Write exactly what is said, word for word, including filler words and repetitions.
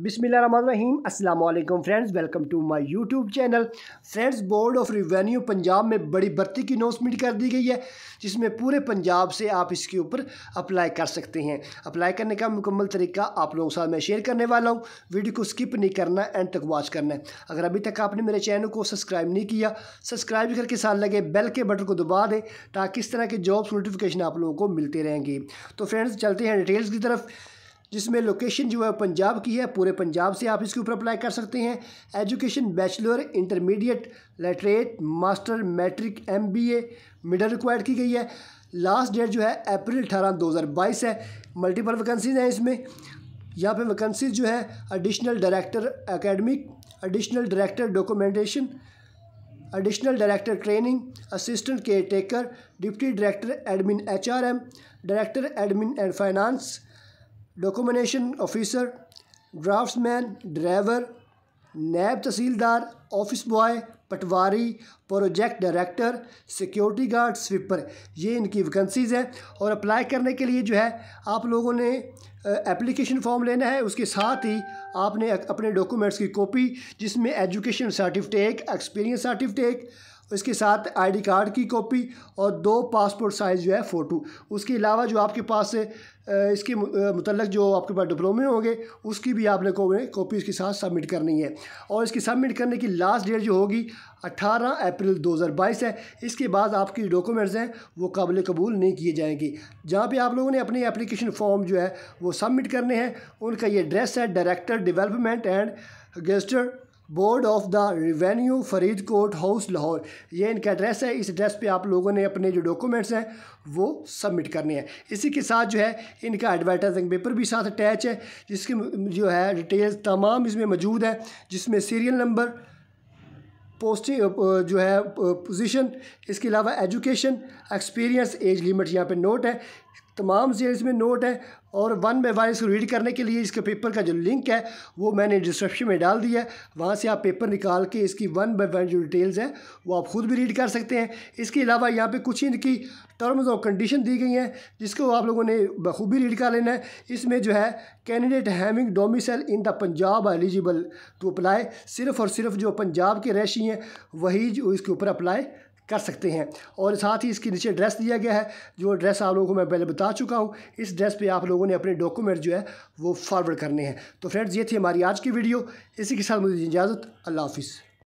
बिस्मिल्लाहिर्रहमानिर्रहीम अस्सलाम वालेकुम friends, welcome to my YouTube channel. Friends, board of revenue Punjab में बड़ी भर्ती की अनाउंसमेंट कर दी गई है, जिसमें पूरे पंजाब से आप इसके ऊपर अप्लाई कर सकते हैं। अप्लाई करने का मुकम्मल तरीका आप लोगों के साथ मैं शेयर करने वाला हूं। वीडियो को स्किप नहीं करना, एंड तक वॉच करना है। अगर अभी तक आपने मेरे चैनल को सब्सक्राइब नहीं किया, सब्सक्राइब करके साथ लगे बेल के बटन को दबा दें, ताकि इस तरह के जॉब्स नोटिफिकेशन आप लोगों को मिलते रहेंगे। तो फ्रेंड्स, चलते हैं डिटेल्स की तरफ, जिसमें लोकेशन जो है पंजाब की है। पूरे पंजाब से आप इसके ऊपर अप्लाई कर सकते हैं। Education bachelor, intermediate, literate, master, matric, MBA, middle required की गई है। लास्ट डेट जो है अप्रैल अठारह दो हज़ार बाईस है। मल्टीपल वैकेंसीज हैं इसमें। यहाँ पे वैकेंसीज जो है additional director academic, additional director documentation, additional director training, assistant care taker, deputy director admin H R M, director admin and finance, documentation officer, draftsman, driver, naib tehsildar, office boy, patwari, project director, security guard, sweeper. ये इनकी vacancies हैं। और apply करने के लिए जो है आप लोगों ने एप्लीकेशन फॉर्म लेना है। उसके साथ ही आपने अपने डॉक्यूमेंट्स की कॉपी, जिसमें एजुकेशन सर्टिफिकेट, एक्सपीरियंस सर्टिफिकेट, इसके साथ आईडी कार्ड की कॉपी और दो पासपोर्ट साइज़ जो है फ़ोटो। उसके अलावा जो आपके पास इसके मतलब जो आपके पास डिप्लोमे होंगे, उसकी भी आप लोगों ने कॉपी इसके साथ सबमिट करनी है। और इसकी सबमिट करने की लास्ट डेट जो होगी अठारह अप्रैल दो हज़ार बाईस है। इसके बाद आपके डॉक्यूमेंट्स हैं वो काबिल कबूल नहीं किए जाएंगे। जहाँ पे आप लोगों ने अपनी एप्लीकेशन फॉर्म जो है वो सबमिट करने हैं, उनका ये एड्रेस है director development and gazetteer, board of the revenue, Faridkot house, Lahore. ये इनका एड्रेस है। इस एड्रेस पे आप लोगों ने अपने जो डॉक्यूमेंट्स हैं वो सबमिट करने हैं। इसी के साथ जो है इनका एडवर्टाइजिंग पेपर भी साथ अटैच है, जिसकी जो है डिटेल्स तमाम इसमें मौजूद है, जिसमें सीरियल नंबर, पोस्टिंग जो है पोजीशन, इसके अलावा एजुकेशन, एक्सपीरियंस, एज लिमिट यहाँ पे नोट है। तमाम चीज़ें इसमें नोट है। और वन बाय वन इसको रीड करने के लिए इसके पेपर का जो लिंक है वो मैंने डिस्क्रिप्शन में डाल दिया है। वहाँ से आप पेपर निकाल के इसकी वन बाय वन जो डिटेल्स हैं वो आप ख़ुद भी रीड कर सकते हैं। इसके अलावा यहाँ पे कुछ इनकी टर्म्स और कंडीशन दी गई हैं, जिसको आप लोगों ने बखूबी रीड कर लेना है। इसमें जो है candidate having domicile in the Punjab eligible to apply, सिर्फ़ और सिर्फ जो पंजाब के रहशी हैं वही जो इसके ऊपर अप्लाई कर सकते हैं। और साथ ही इसके नीचे एड्रेस दिया गया है, जो एड्रेस आप लोगों को मैं पहले बता चुका हूँ। इस एड्रेस पे आप लोगों ने अपने डॉक्यूमेंट जो है वो फॉरवर्ड करने हैं। तो फ्रेंड्स, ये थी हमारी आज की वीडियो। इसी के साथ मुझे इजाज़त, अल्लाह हाफिज़।